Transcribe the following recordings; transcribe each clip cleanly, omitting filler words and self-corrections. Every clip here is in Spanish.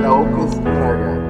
Karaokes Raga.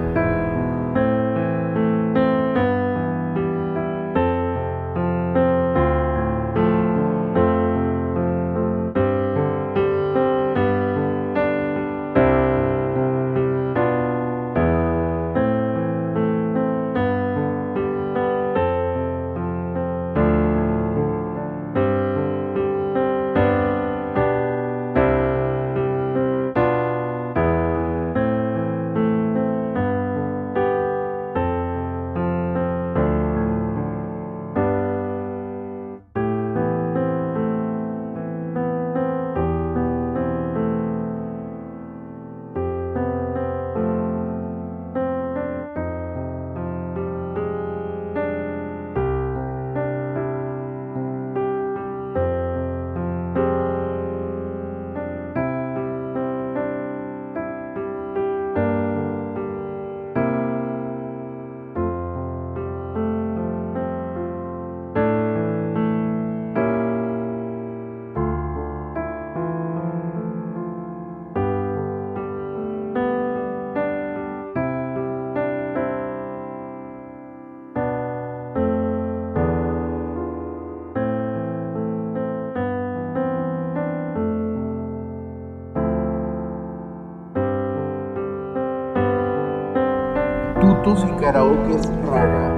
Tutos y Karaokes Raga.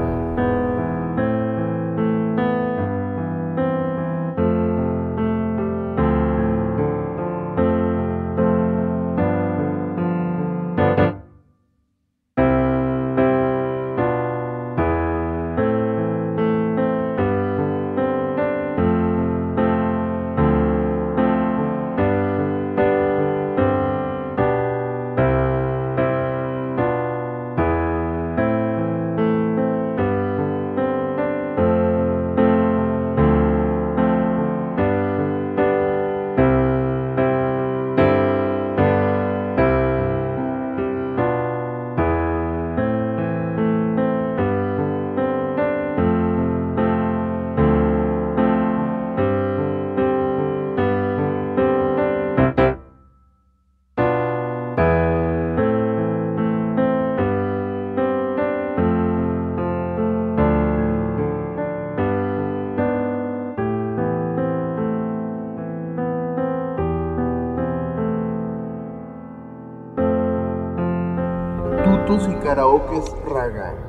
Tutos y Karaokes Raga.